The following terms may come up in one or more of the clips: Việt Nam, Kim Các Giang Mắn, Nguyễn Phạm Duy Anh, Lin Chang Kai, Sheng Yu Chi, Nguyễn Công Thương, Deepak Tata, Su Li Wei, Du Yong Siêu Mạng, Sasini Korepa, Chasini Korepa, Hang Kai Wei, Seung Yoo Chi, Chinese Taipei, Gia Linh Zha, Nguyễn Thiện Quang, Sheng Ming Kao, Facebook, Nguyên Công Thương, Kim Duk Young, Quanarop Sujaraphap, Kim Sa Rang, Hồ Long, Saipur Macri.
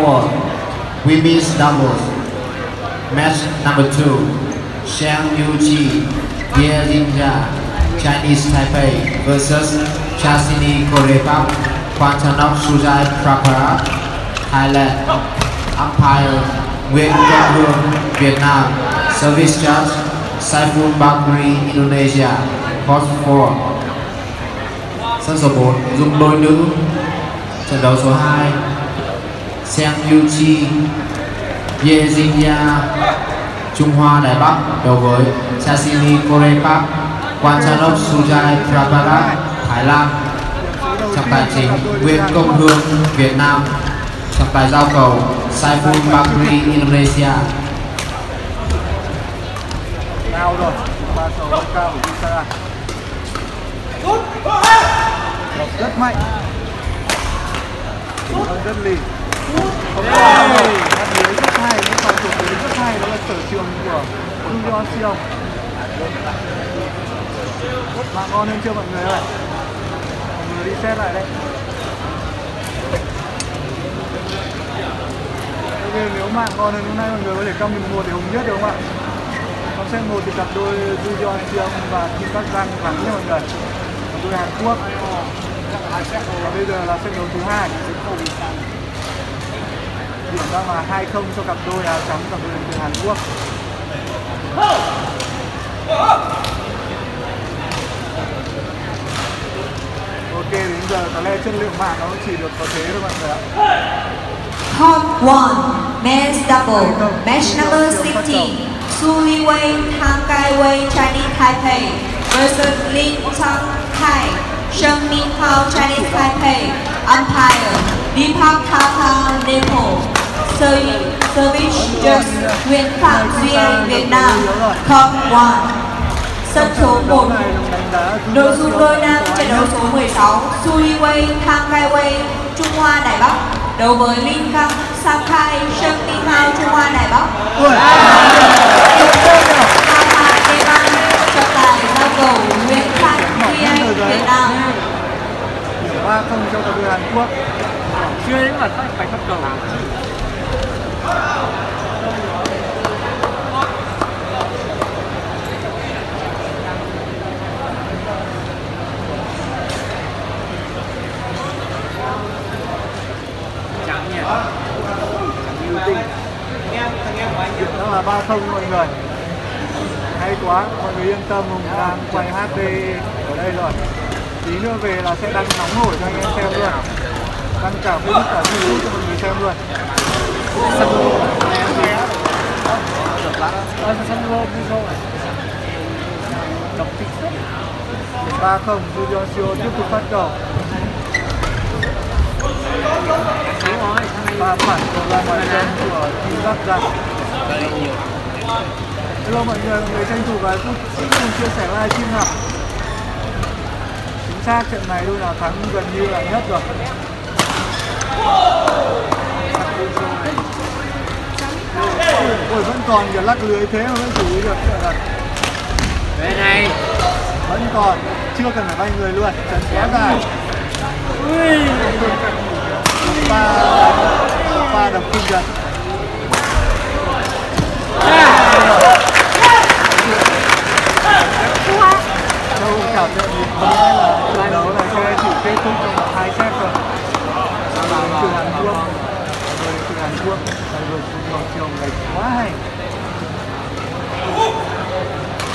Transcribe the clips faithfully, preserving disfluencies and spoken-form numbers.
for women's doubles. Match number two, Sheng Yu Chi, Gia Linh Zha, Chinese Taipei versus Chasini Korepa, Quanarop Sujaraphap, Thailand. Umpire Nguyễn Công Thương, Việt Nam. Service judge Saipur Macri, Indonesia. Court four. Sân số bốn, dung đôi nữ. Trận đấu số hai, Seung Yoo Chi, Ye Jinya, Trung Hoa Đài Bắc đấu với Sasini Korepa, Quanarop Sujaraphap, Thái Lan. Trọng tài chính Nguyên Công Thương, Việt Nam. Trọng tài giao cầu Saipur Macri, Indonesia. Cao rồi, ba cầu rất cao của Kim Sa Rang. Đọc rất mạnh. Chúng ta rất lì. Không có lắm rồi, ăn lưới rất hay, nhưng mà thuộc lưới rất hay, đó là sở trường của Du Yong Siêu. Mạng ngon hơn chưa mọi người ơi? Mọi người đi xét lại đấy. Okay, nếu mạng ngon hơn hôm nay mọi người có thể cam mình một để hùng nhất được không ạ? Con set một thì cặp đôi Du Yong Siêu và Kim Các Giang Mắn nha mọi người. Cặp đôi Hàn Quốc. Và bây giờ là set đấu thứ hai. Điểm ra mà hai không cho cặp đôi áo trắng, cặp đôi từ Hàn Quốc. Ok, đến giờ có lẽ chất lượng mạng nó chỉ được có thế thôi mọi người ạ. Top one, men's double, match number sixteen, Su Li Wei, Hang Kai Wei, Chinese Taipei versus Lin Chang Kai, Sheng Ming Kao, Chinese Taipei. Umpire, Deepak Tata, Nepal. Service judge, Nguyễn Phạm Duy Anh, Việt Nam. Top một. Sân số một. Nội dung đôi nam trận đấu số mười sáu, Su Li Wei, Hang Kai Wei, Trung Hoa Đài Bắc đấu với Lin Chang Kai, Sheng Ming Kao, Trung Hoa Đài Bắc. Trọng tài giao cầu Nguyễn Phạm Duy Anh, Việt Nam. ba không cho cặp đôi Hàn Quốc. Chưa đến mặt phải bắt đầu. Đó là ba không mọi người. Hay quá, mọi người yên tâm, Hùng đang quay hát đê ở đây rồi. Tí nữa về là sẽ đăng nóng hổi cho anh em xem luôn. Đăng cả Facebook cả YouTube cho mọi người xem luôn. ba không, Du Yong Siêu tiếp tục phát cầu. Và phản cầu ra ngoài chân của Kim Bắc Giang. Hello mọi người, người tranh thủ vài phút cùng chia sẻ live stream nào. Chính xác trận này đôi nào thắng gần như là nhất rồi. Ôi vẫn còn kiểu lắc lưới thế mà vẫn xử lý được. Đây này vẫn còn, chưa cần phải bay người luôn, trận quá dài. Ba ba đập kinh trận. Đâu cảm nhận gì thế là trận đấu này sẽ chỉ kết thúc trong một hai set rồi. Từ Hàn Quốc, từ Hàn Quốc, tại đội Du Yong Siêu này quá hay.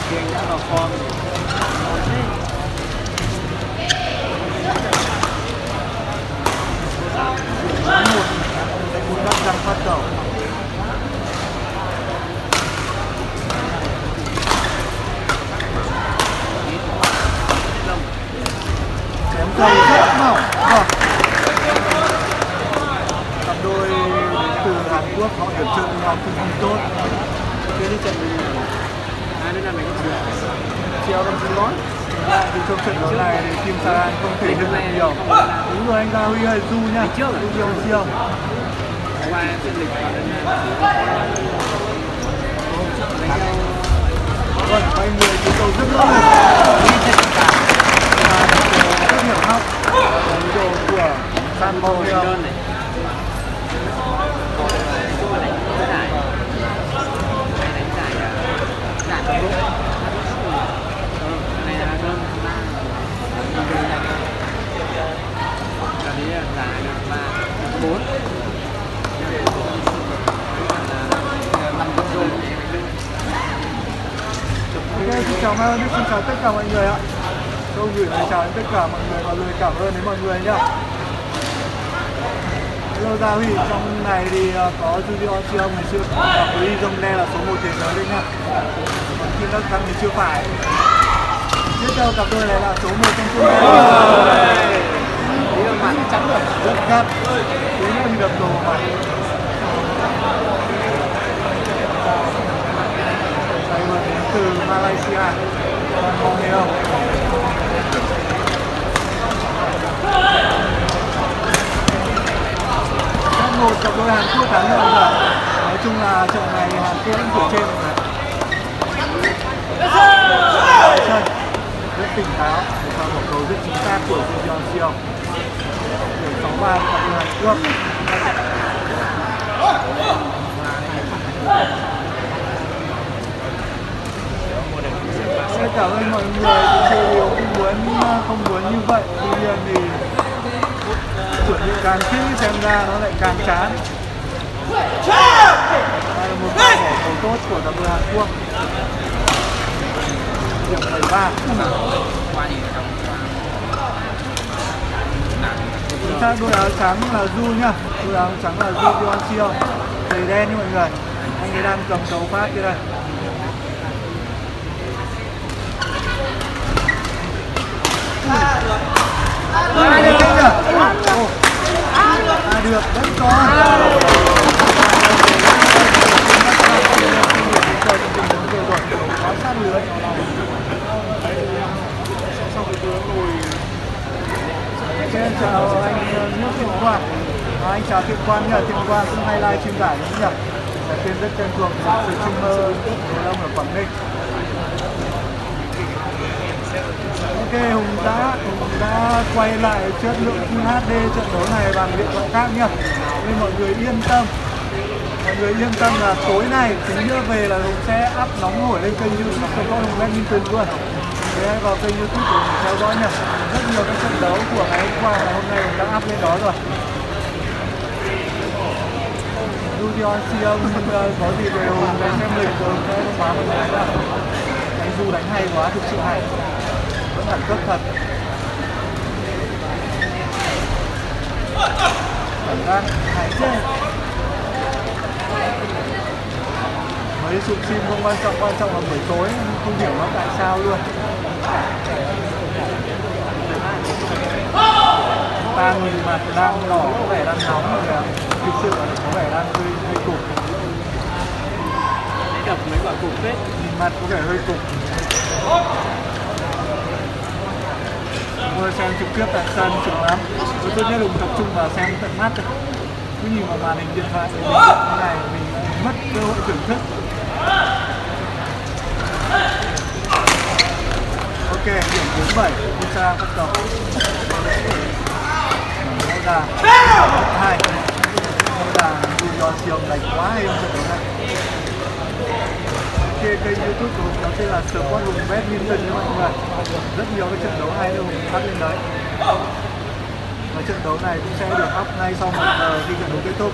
Kiên đã vào form. một một năm trăm phát cầu. Chém cầu rất mỏng. Cặp đôi từ Hàn Quốc họ điểm chơi với nhau cũng không tốt. Thế nên trận ai đến làm này cũng được. Treo đâm xuống lót. Thì trong trận đấu này thì Kim Sa Rang không thể được làm nhiều. Đúng rồi, anh ta Huy hay Du nha, Du Yong Siêu. Còn quay người cái cầu rất lớn. Rất hiểm hóc. Đồ của San Mô. chào tất cả mọi người ạ. Tôi gửi lời chào đến tất cả mọi người và lời cảm ơn đến mọi người nhá. Hello Gia Huy, trong này thì có Du Yong Siêu Mạng chưa và Su Li Wei là số một thế giới đấy nhá. Còn Kim Các Giang thì chưa phải. Tiếp theo cặp đôi này là số một trong chung này. Trắng rồi, rất gắt. Đấy là đập đồ mà. Từ Malaysia, không hiểu. Một cặp đôi Hàn Quốc thắng hơn rồi. Nói chung là trận này Hàn Quốc cũng vượt trên. Rất tỉnh táo, sau một cầu rất chính xác của Du Yong Siêu. sáu ba cặp đôi Hàn Quốc. Cảm ơn mọi người, thì tôi cũng muốn không muốn như vậy, tuy nhiên thì chuẩn bị càng kỹ xem ra nó lại càng chán. Đây là một bài bỏ cầu tốt của cặp đôi Hàn Quốc, điểm bảy ba. Chúng ta đôi áo trắng là Du nhá, đôi áo trắng là Du Yong Siêu, giày đen như mọi người, anh ấy đang cầm cầu phát kia đây. Ai được anh nhỉ? Ai được, vẫn có. Quá sát lưới. Chào anh Nguyễn Thiện Quang. Anh chào Thiện Quang nhỉ, Thiện Quang cũng hay live stream giải nhỉ. Giải phim rất quen thuộc, từ streamer Hồ Long ở Quảng Ninh. Ok, Hùng đã, Hùng đã quay lại chất lượng Full hát đê trận đấu này bằng điện thoại khác nhá. Nên mọi người yên tâm. Mọi người yên tâm là tối nay tính nữa về là Hùng sẽ up nóng hổi lên kênh YouTube cho con Hùng Badminton luôn. Thế vào kênh YouTube của Hùng theo dõi nhá. Rất nhiều các trận đấu của ngày hôm qua và hôm nay Hùng đã up lên đó rồi. Du Yong Siêu có gì về Hùng để xem lịch của Hùng sẽ không phá mọi người ra. Anh Du đánh hay quá, thực sự hay. Vẫn đẳng cấp thật. Cảm giác hãy chơi. Mấy sụp sim không quan trọng, quan trọng là buổi tối. Không hiểu nó tại sao luôn. Ta nhìn mặt đang đỏ, có vẻ đang nóng rồi kìa. Thực sự là có vẻ đang hơi, hơi cục. Đập mấy quả cục phết. Nhìn mặt có vẻ hơi cục. Tôi xem trực tiếp tại sân chừng lắm. Tôi tốt nhất đừng tập trung vào xem tận mắt thôi. Cứ nhìn vào màn hình điện thoại để mình nhận như này, mình mất cơ hội thưởng thức. Ok, điểm bốn mươi bảy, Kim Sa Rang bắt đầu. Đó là hai. Đó là Du Yong Siêu đánh quá hay không trận này. Kênh YouTube của Hùng nó tên là Support Hùng Badminton cho mọi người. Rất nhiều cái trận đấu hay đâu Hùng phát lên đấy. Và trận đấu này cũng sẽ được up ngay sau một giờ khi trận đấu kết thúc.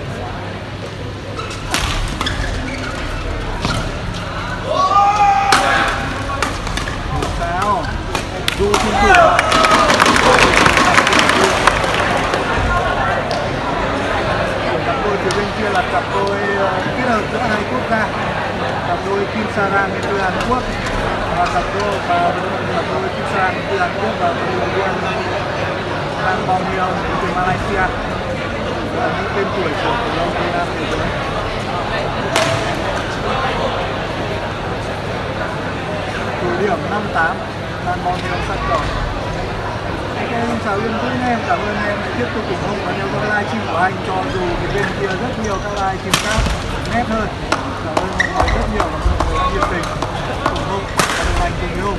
Một sao Du Thiên Thủ. Cặp đôi từ bên kia là cặp đôi kết hợp giữa hai quốc gia. Cặp đôi Kim Sa Rang đến từ Hàn Quốc và cặp đôi và cặp đôi Kim Sa Rang đến từ Hàn Quốc và Hang Kai Wei đến từ Malaysia. Và những tên tuổi của Đông Tây Nam thế giới. Từ điểm năm tám, Hang Kai Wei sẵn đỏ. Em chào Yên Vũ em, cảm ơn em tiếp tục ủng hộ và theo dõi live stream của anh cho dù thì bên kia rất nhiều các live stream khác nét hơn. Cảm ơn mọi người rất nhiều và mọi người nhiệt tình ủng hộ và đồng hành cùng với Hùng.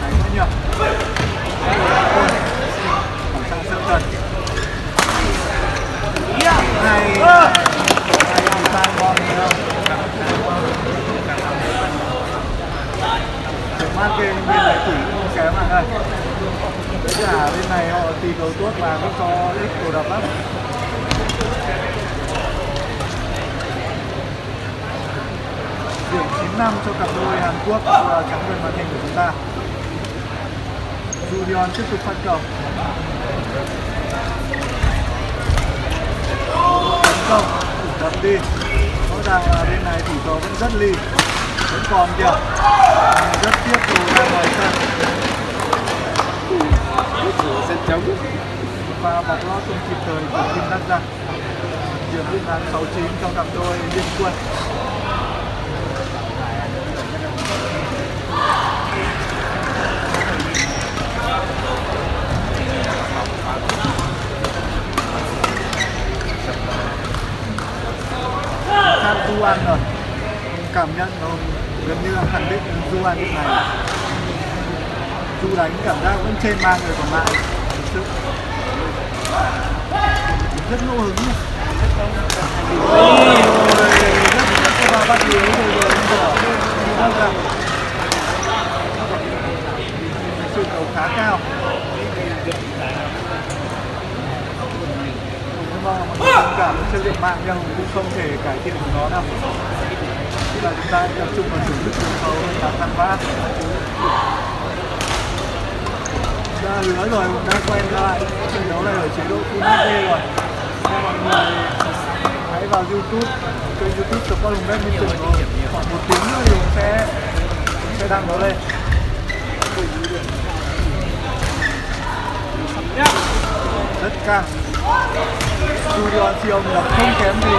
Đấy thôi nhỉ. Cảm giác sớm thật. Này, này làm tan bom gì đâu. Để mát kê bên này tủy không kém mà đây. Tất cả bên này họ tì cầu tuốt và cũng cho ít cầu đập lắm. điểm chín năm cho cặp đôi Hàn Quốc trắng về màn hình của chúng ta. Du Yong tiếp tục phát cầu. Tấn công, đập đi. Rõ ràng là bên này thủ cầu vẫn rất ly, vẫn còn kìa. Rất tiếc dù ra ngoài sân. Sân trống và bọc lót không kịp thời của Kim Các Giang. Điểm rút ngắn sáu chín trong cặp đôi Liên Quân. Các Du An rồi, cảm nhận không? Gần như là khẳng định Du An như này. Du đánh cảm giác vẫn trên ba người còn lại. Rất ngẫu hứng. Ôi, rất các bạn bắt yếu rồi rồi rồi rồi. Sự cầu khá cao. Mọi người thông cảm trên diện mạng nhưng cũng không thể cải thiện được nó đâu. Tức là chúng ta tập trung vào thưởng thức đường cầu và tăng vát. Đã lứa rồi cũng đã quen lại. Trận đấu này ở chế độ Full hát đê rồi. Nên mọi người hãy vào YouTube, kênh YouTube của Hùng Bếp Minh Tùng rồi. Khoảng một tiếng nữa thì cũng sẽ sẽ đăng nó lên. Rất căng. Du Yong Siêu Mạng không kém gì.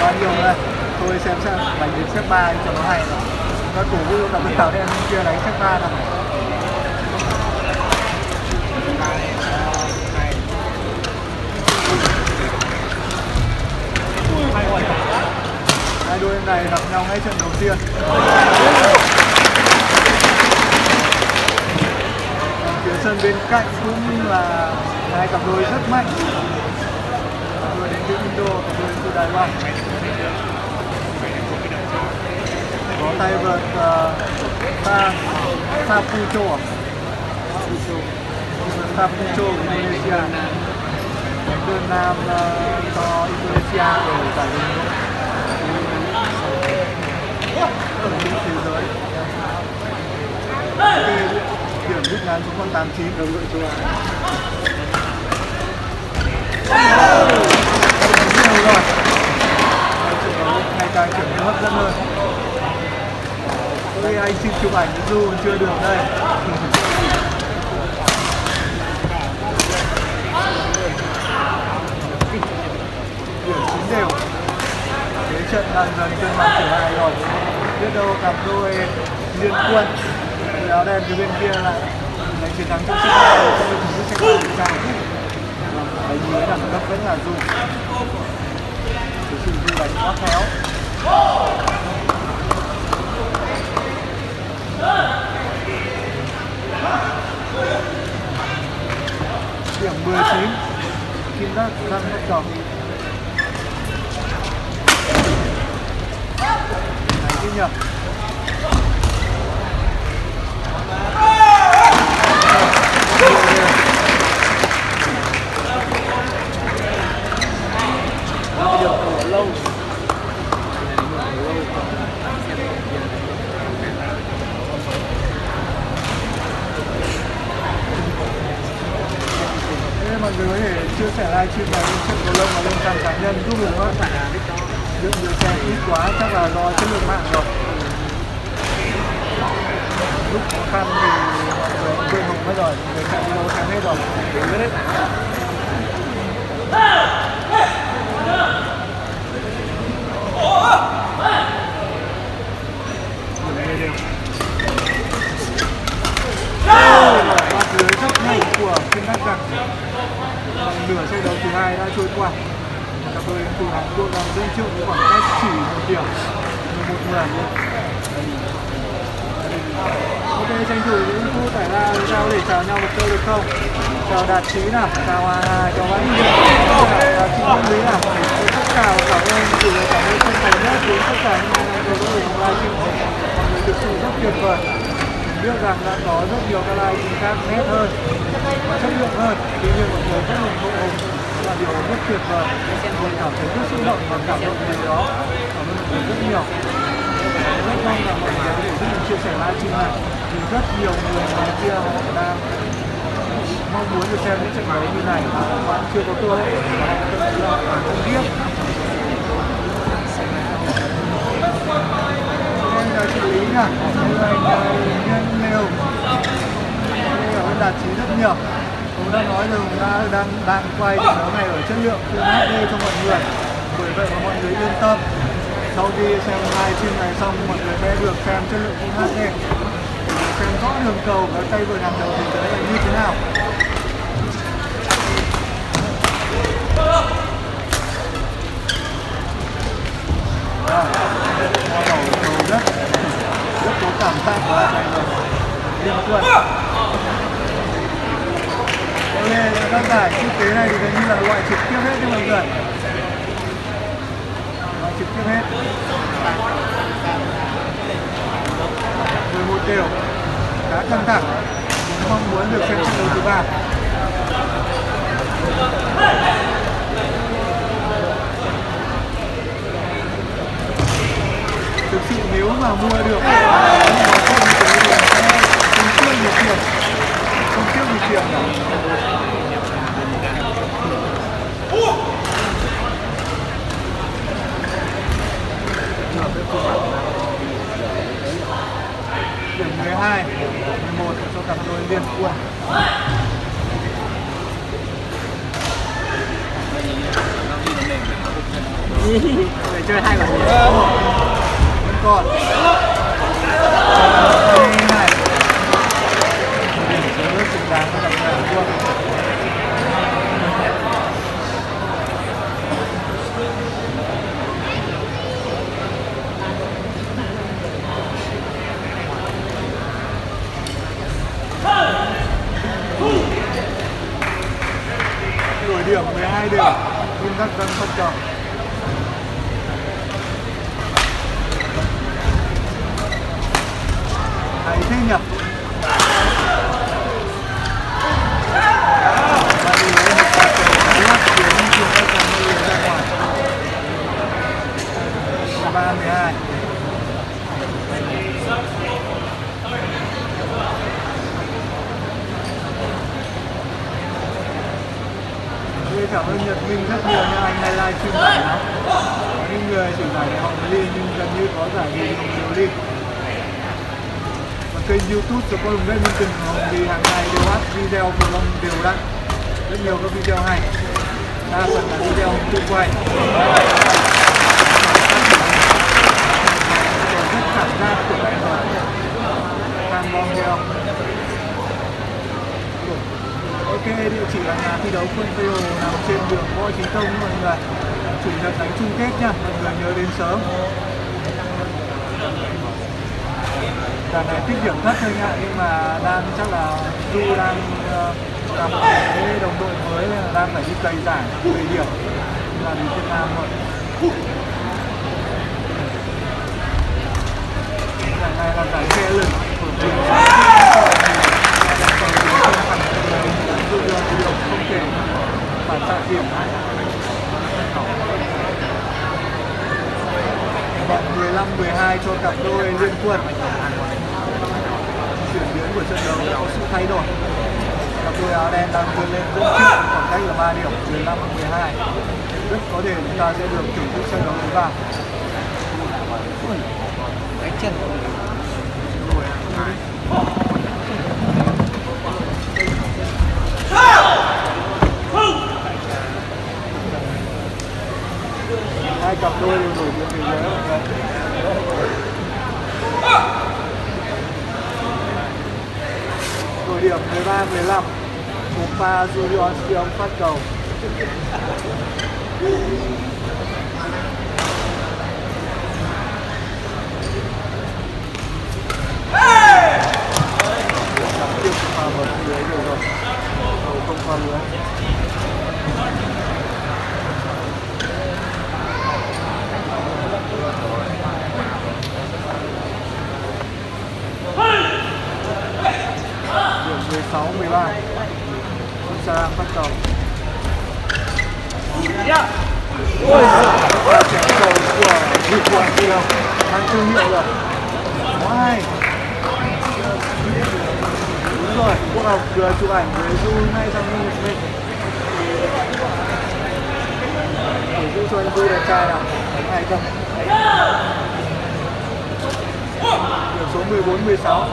Quá nhiều rồi. Tôi xem xem đánh đến xếp ba cho nó hay. Nó cổ vũ đặc biệt tạo nên kia đánh xếp ba nào. Hai đôi em này gặp nhau ngay trận đầu tiên. Sân bên cạnh cũng là hai cặp đôi rất mạnh. Cặp đôi đến từ Indo, cặp đôi đến từ Đài Loan. Có tay vợt ba Sapucho, Sapucho của Indonesia. Đội nam cho Indonesia ở giải đấu thế giới. Điểm rút ngắn xuống con tám chín đồng đội châu Á. Nhiều rồi. Ngày càng trở nên hấp dẫn hơn. Đây anh xin chụp ảnh với Du chưa được đây. Điểm chín đều. Thế trận dần dần cân bằng trở lại rồi. Biết đâu cặp đôi Liên Quân áo đen từ bên kia là đánh chiến thắng trong trận đấu cao đánh dưới đẳng cấp vẫn là Du. Thực sự Du đánh quá khéo. Điểm mười chín Kim Duk Young mất cầu. Đánh ghi nhầm. Lâu. Thế mọi người có thể chia sẻ live stream này lên trên cầu lông và lên trang cá nhân giúp mình hơn. Lượng người xem ít quá chắc là do chất lượng mạng rồi. Lúc khó khăn thì mọi người quên hùng hết rồi, người xem video xem hết rồi, mình biết hết áo. Bắt lưới rất nhanh của Kim Các Giang. Nửa set đấu thứ hai đã trôi qua. Cặp đôi đến từ Hàn Quốc đang dẫn trước với khoảng cách chỉ một điểm, mười một mười. Ok, tranh thủ những phút tải ra sao để chào nhau một câu được không? Chào Đạt Chí nào, chào Hòa Hà, chào Văn Hiệp, chào Đạt Chí Văn Lý nào. Chào cảm ơn, gửi lời cảm ơn chân thành nhất đến tất cả những người có thể livestream. Mọi người thực sự rất tuyệt vời. Biết rằng đã có rất nhiều các live khác nét hơn, chất lượng hơn. Tuy nhiên mọi người rất ủng hộ. là điều rất tuyệt vời. Mình cảm thấy rất xúc động và cảm động về đó. Cảm ơn mình rất nhiều. Rất mong là mọi người có thể giúp mình chia sẻ live stream này. Thì rất nhiều người ngoài kia họ đang mong muốn được xem những trận đấu như này mà bạn chưa có cơ hội và họ không biết. Đây là chị Lý nha. Đây là Nhân Liều. Đây là Đạt Chí rất nhiều. Cũng đã nói rằng đã đang đang quay trận đấu này ở chất lượng full hát đê cho mọi người. Bởi vậy mà mọi người yên tâm. Sau khi xem live stream này xong mọi người sẽ được xem chất lượng full hát đê. Xem rõ đường cầu và tay vừa làm đầu thì sẽ là như thế nào. Đó, đầu cầu rất rất có cảm giác của bạn này rồi. Điên cuồng. Đây là các giải quốc tế này thì gần như là loại trực tiếp hết cho mọi người. Loại trực tiếp hết. mười một đều. Khá căng thẳng. Cũng mong muốn được xem trận đấu thứ ba. Thực sự nếu mà mua được không chưa nhiều tiền, không chưa nhiều tiền đâu. Điểm mười hai, mười một cho cặp đôi liên quân. Để chơi hai quả bóng. Vẫn còn. Điểm này. Rất xứng đáng cho cặp đôi liên quân. Đổi điểm mười hai điểm, Kim Các Giang Mắn chọn. Hay thế nhỉ? ba mười hai. Cảm ơn Nhật Minh rất nhiều nha, anh hay live stream giải lắm. Có những người chủ giải để họ mới lên nhưng gần như có giải gì không đều lên. Và kênh YouTube cho con hùng bên từng hồng thì hàng ngày đều up video của Long đều đặn. Rất nhiều các video hay. Đa phần là video tự quay. Còn rất cảm giác của đại hội. Hàng bom theo. Ok, địa chỉ là nhà thi đấu Quân Tây Hồ nằm trên đường Võ Trí Công mọi người. Chủ nhật đánh chung kết nha, mọi người nhớ đến sớm. Đàn này tích điểm thấp thôi nha, nhưng mà đang chắc là Du đang gặp uh, cái đồng đội mới nên là đang phải đi cày giải về điểm là đến Việt Nam rồi. Giải này là giải xe lực của mình. Điều không thể phản xạ điểm mười lăm mười hai cho cặp đôi liên quân. Chuyển biến của trận đấu đã có sự thay đổi. Cặp đôi áo đen đang vươn lên rất trước với khoảng cách là ba điểm, mười lăm mười hai. Rất có thể chúng ta sẽ được thưởng thức trận đấu thứ ba. Cái chân của mình. Hai cặp đôi đều nổi tiếng thế giới. Đổi điểm mười ba mười lăm. Korepa Du Yong Siêu Mạng phát cầu. Cặp tiếp vào một lưới đều rồi. Cầu không qua lưới. Điểm mười sáu mười ba. Kim Sa Rang bắt đầu. Đúng rồi, cô học vừa chụp ảnh với Du ngay sang bên mình. Để Du cho anh Du đẹp trai nào, đánh hay không? Điểm số mười bốn mười sáu.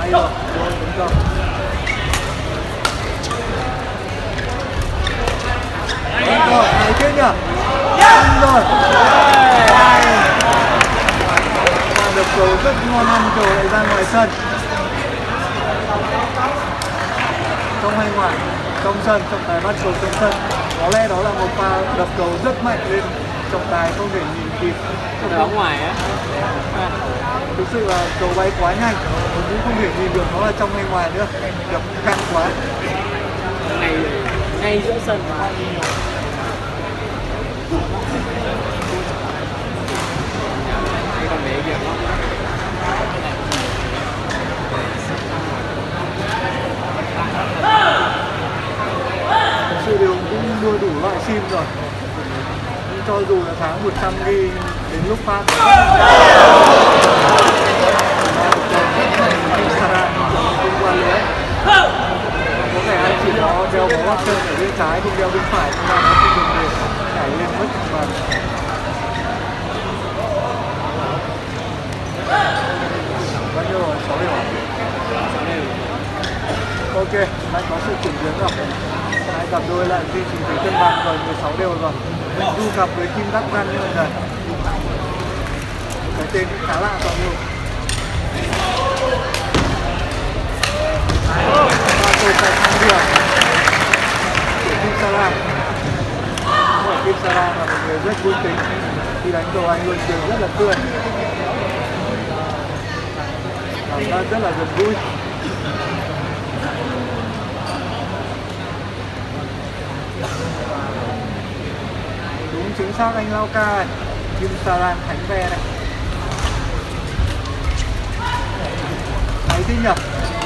Hay rồi, rồi đúng rồi. Đúng rồi, hay kết nhỉ? Đúng rồi. Được cầu rất ngon ăn, cầu lại ra ngoài sân. Trong hay ngoài, trong sân, trọng tài bắt cầu trong sân. Có lẽ đó là một pha đập cầu rất mạnh nên trọng tài không thể nhìn kịp. Ở ngoài á. Thực sự là cầu bay quá nhanh, mình cũng không thể nhìn được nó là trong hay ngoài nữa. Đập căng quá. Ngay, ngay giữa sân mà. Thực sự đều cũng mua đủ loại sim rồi. Cho dù là tháng một trăm nghìn đến lúc phát. Có thể anh chị nó đeo bóng bóng chân ở bên trái không đeo bên phải, nhưng mà nó không được để nhảy lên mất và bao nhiêu rồi? sáu đều ạ? Ok, đã có sự chuyển biến rồi. Hãy gặp đôi lại duy trì thế cân bằng rồi, mười sáu đều rồi. Mình Du gặp với Kim Duk Young như vậy. Cái tên cũng khá lạ rồi luôn. Và cầu phải sang đường của Kim Sa Rang. Kim Sa Rang là một người rất vui tính. Khi đánh cầu anh luôn trường rất là tươi. Cảm giác rất là gần vui. Đúng chính xác anh Lao Ca này. Kim Sa Rang thánh ve này. Máy thích nhập.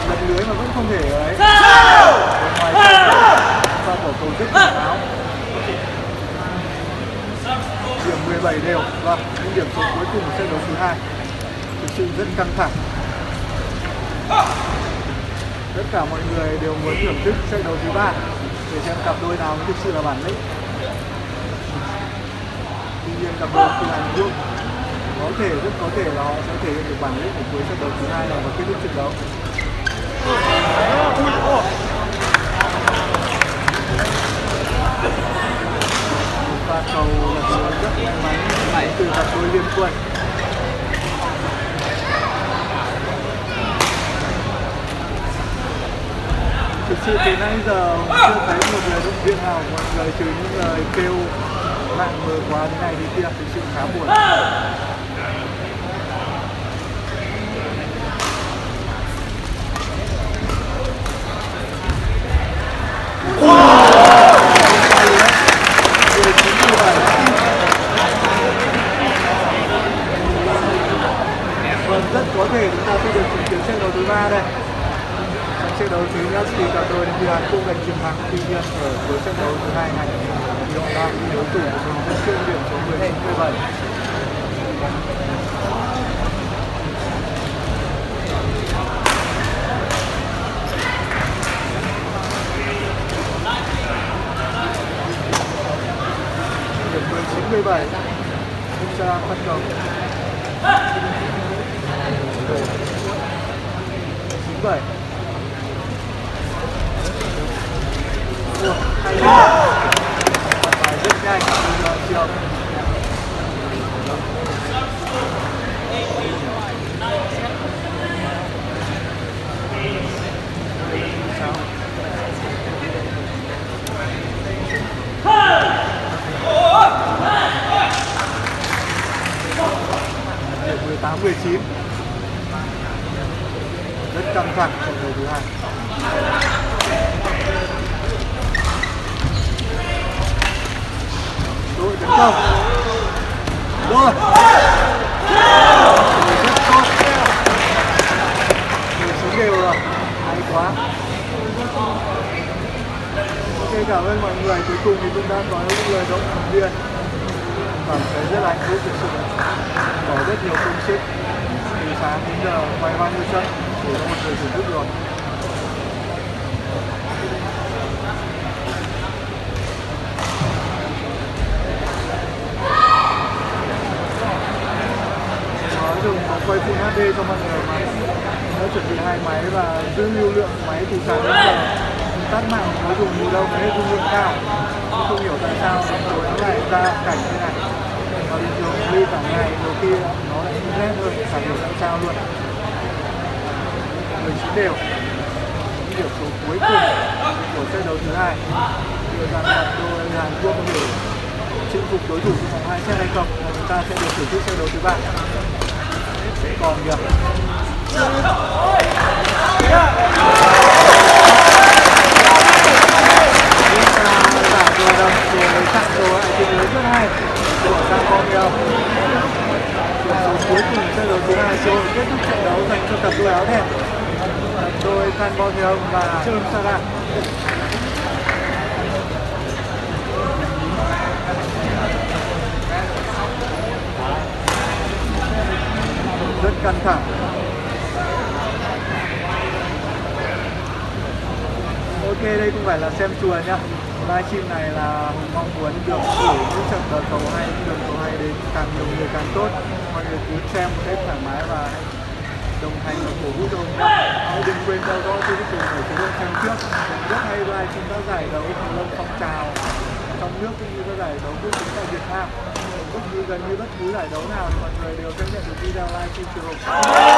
Lật lưới mà vẫn không thể ấy. Ngoài sau bỏ cầu rất quần áo. Điểm mười bảy đều. Vâng, những điểm số cuối cùng của trận đấu thứ hai. Thực sự rất căng thẳng. Tất cả mọi người đều muốn thưởng thức trận đấu thứ ba để xem cặp đôi nào mới thực sự là bản lĩnh. Tuy nhiên cặp đôi của Hàn Quốc có thể rất có thể là họ sẽ thể hiện được bản lĩnh của cuối trận đấu thứ hai này và kết thúc trận đấu. Và cầu là cầu rất may mắn từ cặp đôi liên quân. Thực sự từ nãy giờ chưa thấy một lời động viên nào, mọi người trừ những lời kêu nặng mờ quá thế này thì kia, thực sự khá buồn. Vâng, rất có thể chúng ta sẽ được chứng kiến trận đấu thứ ba đây. Trận đấu thứ nhất thì cặp đôi Việt Nam cũng giành chiến thắng, tuy nhiên ở cuối trận đấu thứ hai này thì họ đang đối thủ của mình rất siêu điểm số mười bảy. Điểm mười chín mười bảy, Kim Sa Rang phát cầu. chín bảy. Được, hay lắm. Bạn bài rất nhanh, bây giờ chiều. mười tám mười chín. Rất căng thẳng trận đấu thứ hai. Đội tấn công. Rồi. Rất tốt. Mười chín đều rồi. Hay quá. Ok, cảm ơn mọi người. Cuối cùng thì cũng đã có những lời động viên, cảm thấy rất là hạnh phúc thực sự. Có rất nhiều công sức từ sáng đến giờ quay bao nhiêu trận để có một người thưởng thức rồi. Nói dùng có quay full hát đê cho mọi người mà nó chuẩn bị hai máy và giữ lưu lượng máy từ sáng đến giờ. Tắt mạng nó dùng mùa đông hết dung lượng cao, không hiểu tại sao tối nó lại ra cảnh thế này. Và bình thường đi cả ngày đầu kia nó lại không hết hơn, chẳng hiểu tại sao luôn. Mười chín đều, những điểm số cuối cùng của set đấu thứ hai đưa ra mặt đôi Hàn Quốc có thể chinh phục đối thủ trong vòng hai set hay không, và chúng ta sẽ được thử trước set đấu thứ ba. Sẽ còn kìa. Tặng đồ lại chiến đấu rất hay của Sang Con Đeo. Điểm số cuối cùng trận đấu thứ hai rồi kết thúc trận đấu dành cho cặp đôi áo đen, đôi Sang Con Đeo và Kim Sa Rang. Rất căng thẳng. Ok, đây không phải là xem chùa nhá. Livestream này là Hùng mong muốn được gửi những trận đấu cầu hay, trận cầu hay đến càng nhiều người càng tốt. Mọi người cứ xem một cách thoải mái và hãy đồng hành và cổ vũ cho Hùng. Hãy đừng quên theo dõi chương trình của chúng tôi xem trước. Rất hay livestream các giải đấu cầu lông phong trào trong nước cũng như các giải đấu quốc tế tại Việt Nam. Cũng như gần như bất cứ giải đấu nào thì mọi người đều sẽ nhận được video livestream truyền hình.